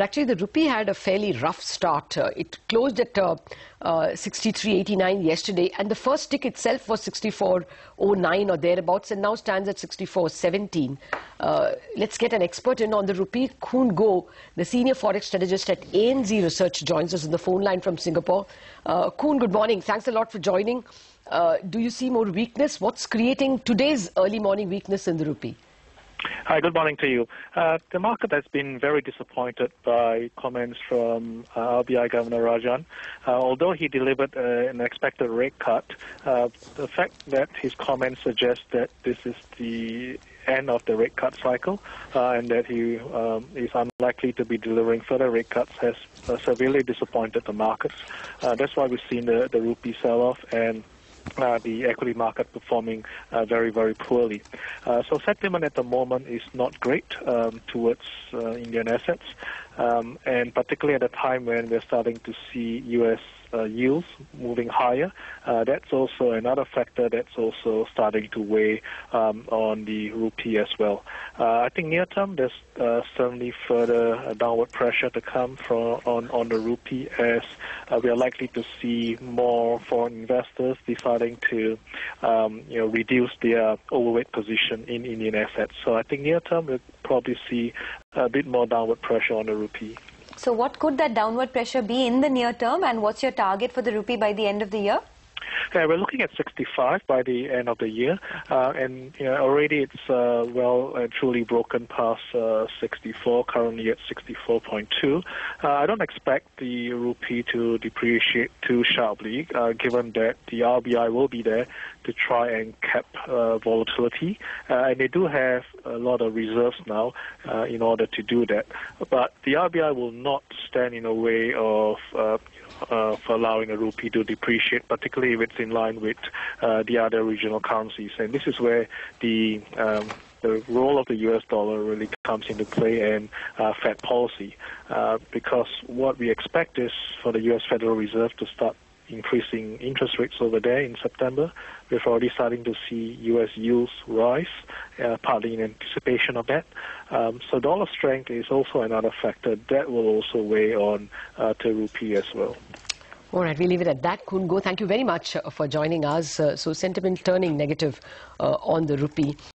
But actually the rupee had a fairly rough start. It closed at 63.89 yesterday, and the first tick itself was 64.09 or thereabouts, and now stands at 64.17. Let's get an expert in on the rupee. Khoon Goh, the senior forex strategist at ANZ Research, joins us on the phone line from Singapore. Khoon, good morning. Thanks a lot for joining. Do you see more weakness? What's creating today's early morning weakness in the rupee? Hi, good morning to you. The market has been very disappointed by comments from RBI Governor Rajan. Although he delivered an expected rate cut, the fact that his comments suggest that this is the end of the rate cut cycle and that he is unlikely to be delivering further rate cuts has severely disappointed the markets. That's why we've seen the rupee sell-off and the equity market performing very, very poorly. So sentiment at the moment is not great towards Indian assets, and particularly at a time when we're starting to see U.S. Yields moving higher. That's also another factor that's also starting to weigh on the rupee as well. I think near term there's certainly further downward pressure to come from on the rupee, as we are likely to see more foreign investors deciding to reduce their overweight position in Indian assets. So I think near term we'll probably see a bit more downward pressure on the rupee. So what could that downward pressure be in the near term, and what's your target for the rupee by the end of the year? Yeah, we're looking at 65 by the end of the year, and already it's well and truly broken past 64, currently at 64.2. I don't expect the rupee to depreciate too sharply, given that the RBI will be there to try and cap volatility, and they do have a lot of reserves now in order to do that. But the RBI will not stand in the way of allowing the rupee to depreciate, particularly if it's in line with the other regional currencies. And this is where the role of the US dollar really comes into play, and Fed policy, because what we expect is for the US Federal Reserve to start increasing interest rates over there in September. We're already starting to see U.S. yields rise, partly in anticipation of that. So dollar strength is also another factor that will also weigh on to rupee as well. All right, we'll leave it at that. Khoon Goh, thank you very much for joining us. So sentiment turning negative on the rupee.